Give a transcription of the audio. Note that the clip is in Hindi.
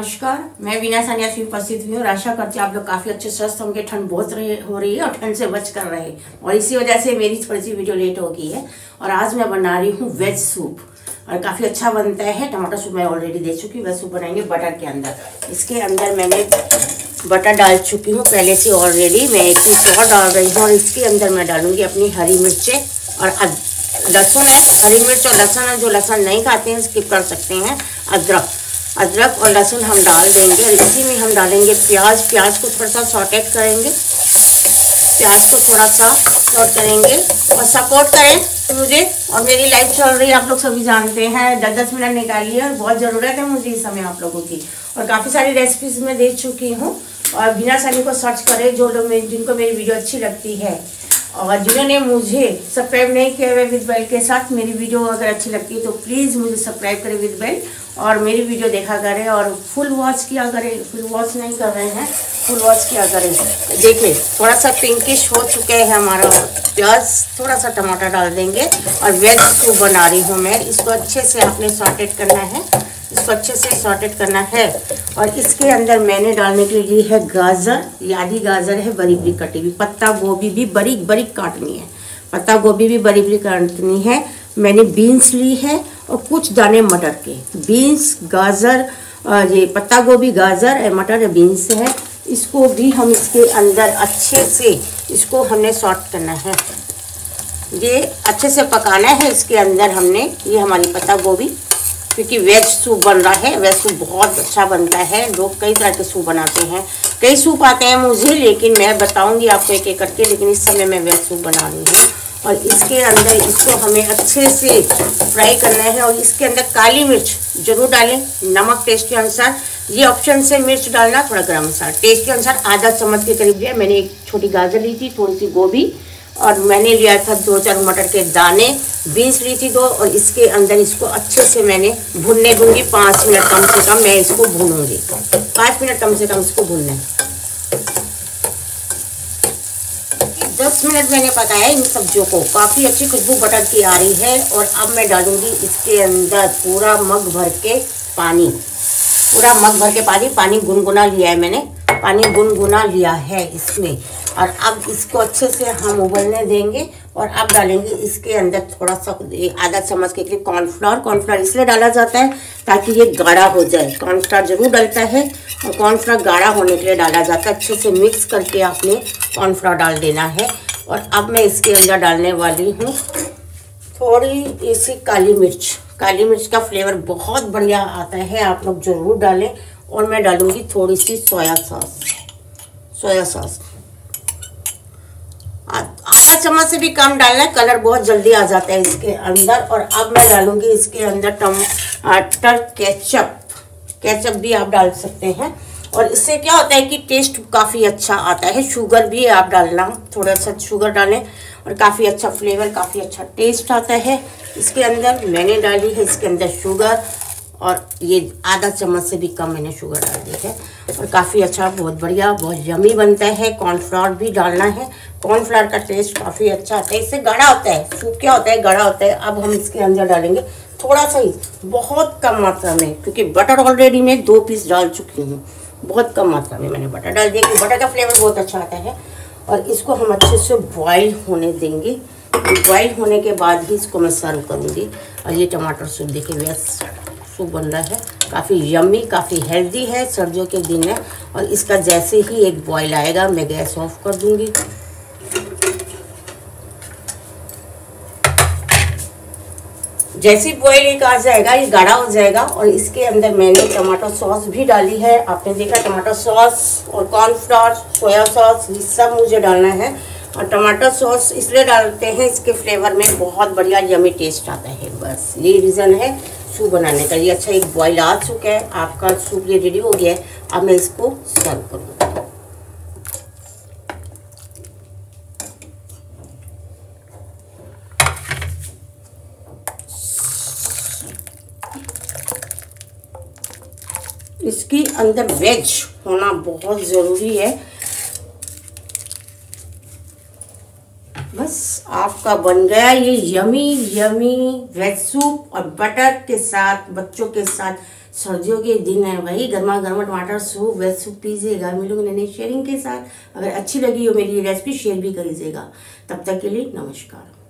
नमस्कार, मैं बीना साहनी आज उपस्थित हुई हूँ। आशा करती हूँ आप लोग काफी अच्छे स्वस्थ होंगे। ठंड बहुत हो रही है और ठंड से बच कर रहे और इसी वजह से मेरी थोड़ी सी वीडियो लेट हो गई है। और आज मैं बना रही हूँ वेज सूप और काफी अच्छा बनता है। टमाटर सूप मैं ऑलरेडी दे चुकी हूँ। वेज सूप बनाएंगे बटर के अंदर। इसके अंदर मैंने बटर डाल चुकी हूँ पहले से ऑलरेडी। मैं एक चीज और डाल रही हूँ और इसके अंदर मैं डालूंगी अपनी हरी मिर्चें और लहसुन है। हरी मिर्च और लहसुन है, जो लहसुन नहीं खाते हैं स्किप कर सकते हैं। अदरक और लहसुन हम डाल देंगे और इसी में हम डालेंगे प्याज। प्याज को थोड़ा सा सॉटेड करेंगे, प्याज को थोड़ा सा सॉट करेंगे और सपोर्ट करें मुझे। और मेरी लाइफ चल रही है, आप लोग सभी जानते हैं। 10-10 मिनट निकालिए और बहुत ज़रूरत है मुझे इस समय आप लोगों की। और काफ़ी सारी रेसिपीज़ मैं दे चुकी हूँ और बीना साहनी को सर्च करें जो लोग जिनको मेरी वीडियो अच्छी लगती है और जिन्होंने मुझे सब्सक्राइब नहीं किया है विद बेल के साथ। मेरी वीडियो अगर अच्छी लगती है तो प्लीज़ मुझे सब्सक्राइब करें विद बेल और मेरी वीडियो देखा करें और फुल वॉच किया करें। फुल वॉच नहीं कर रहे हैं, फुल वॉच किया करें। देखिए थोड़ा सा पिंकिश हो चुका है हमारा प्याज। थोड़ा सा टमाटर डाल देंगे और वेज सूप बना रही हूँ मैं। इसको अच्छे से आपने सॉर्टेड करना है, इसको अच्छे से सॉर्टेड करना है। और इसके अंदर मैंने डालने के लिए है गाजर। यानी गाजर है बारीक बारीक कटी हुई, पत्ता गोभी भी बारीक बारीक काटनी है, पत्ता गोभी भी बारीक बारीक काटनी है। मैंने बीन्स ली है और कुछ दाने मटर के। बीन्स गाजर ये पत्ता गोभी गाजर मटर बीन्स है, इसको भी हम इसके अंदर अच्छे से इसको हमने सॉर्ट करना है। ये अच्छे से पकाना है। इसके अंदर हमने ये हमारी पत्ता गोभी, क्योंकि वेज सूप बन रहा है। वेज सूप बहुत अच्छा बनता है। लोग कई तरह के सूप बनाते हैं, कई सूप आते हैं मुझे, लेकिन मैं बताऊंगी आपको एक एक करके। लेकिन इस समय मैं वेज सूप बना रही हूँ और इसके अंदर इसको हमें अच्छे से फ्राई करना है। और इसके अंदर काली मिर्च जरूर डालें, नमक टेस्ट के अनुसार। ये ऑप्शन से मिर्च डालना, थोड़ा गर्म मसाला टेस्ट के अनुसार। आधा चम्मच के करीब लिया मैंने। एक छोटी गाजर ली थी, थोड़ी सी गोभी और मैंने लिया था 2-4 मटर के दाने, बीन्स ली थी 2। और इसके अंदर इसको अच्छे से मैंने भुनने दूंगी 5 मिनट कम से कम। मैं इसको भूनूंगी 5 मिनट कम से कम। इसको भूनना है 10 मिनट। मैंने पकाया इन सब्जियों को। काफ़ी अच्छी खुशबू बटर की आ रही है। और अब मैं डालूंगी इसके अंदर पूरा मग भर के पानी। पूरा मग भर के पानी गुनगुना लिया है मैंने। पानी गुनगुना लिया है इसमें। और अब इसको अच्छे से हम उबलने देंगे। और अब डालेंगे इसके अंदर थोड़ा सा आधा चम्मच के करीब कॉर्नफ्लोर। कॉर्नफ्लोर इसलिए डाला जाता है ताकि ये गाढ़ा हो जाए। कॉर्नफ्लोर जरूर डलता है और कॉर्नफ्लोर गाढ़ा होने के लिए डाला जाता है। अच्छे से मिक्स करके आपने कॉर्नफ्लोर डाल देना है। और अब मैं इसके अंदर डालने वाली हूँ थोड़ी सी काली मिर्च। काली मिर्च का फ्लेवर बहुत बढ़िया आता है, आप लोग ज़रूर डालें। और मैं डालूंगी थोड़ी सी सोया सॉस। आधा चम्मच से भी कम डालना है, कलर बहुत जल्दी आ जाता है इसके अंदर। और अब मैं डालूंगी इसके अंदर टमाटर केचप। केचप भी आप डाल सकते हैं और इससे क्या होता है कि टेस्ट काफ़ी अच्छा आता है। शुगर भी आप डालना, थोड़ा सा शुगर डालें और काफ़ी अच्छा फ्लेवर, काफ़ी अच्छा टेस्ट आता है इसके अंदर। मैंने डाली है इसके अंदर शुगर और ये आधा चम्मच से भी कम मैंने शुगर डाल दी है। और काफ़ी अच्छा, बहुत बढ़िया, बहुत यमी बनता है। कॉर्नफ्लोर भी डालना है, कॉर्नफ्लोर का टेस्ट काफ़ी अच्छा आता है, इससे गाढ़ा होता है। सूप क्या होता है, गाढ़ा होता है। अब हम इसके अंदर डालेंगे थोड़ा सा ही, बहुत कम मात्रा में, क्योंकि बटर ऑलरेडी मैं 2 पीस डाल चुकी हूँ। बहुत कम मात्रा में मैंने बटर डाल दिया, बटर का फ्लेवर बहुत अच्छा आता है। और इसको हम अच्छे से बॉयल होने देंगे। बॉयल होने के बाद ही इसको मैं सर्व करूँगी। और ये टमाटर सूप देखिए, वेज सूप बन रहा है। काफ़ी यम्मी, काफ़ी हेल्दी है सर्दियों के दिन में। और इसका जैसे ही एक बॉयल आएगा मैं गैस ऑफ कर दूंगी। जैसे बॉयल एक आ जाएगा ये गाढ़ा हो जाएगा। और इसके अंदर मैंने टमाटो सॉस भी डाली है। आपने देखा टमाटो सॉस और कॉर्नफ्लोर, सोया सॉस, ये सब मुझे डालना है। और टमाटर सॉस इसलिए डालते हैं, इसके फ्लेवर में बहुत बढ़िया यमी टेस्ट आता है। बस ये रीज़न है सूप बनाने का। ये अच्छा एक बॉयल आ चुका है, आपका सूप ये रेडी हो गया है। अब मैं इसको सर्व करूँगी। इसके अंदर वेज होना बहुत ज़रूरी है। बस आपका बन गया ये यमी वेज सूप। और बटर के साथ, बच्चों के साथ सर्दियों के दिन है भाई, गर्मा गर्म टमाटर सूप वेज सूप पीजिएगा। मिलूंगी नई नई शेयरिंग के साथ। अगर अच्छी लगी हो मेरी रेसिपी शेयर भी करिएगा। तब तक के लिए नमस्कार।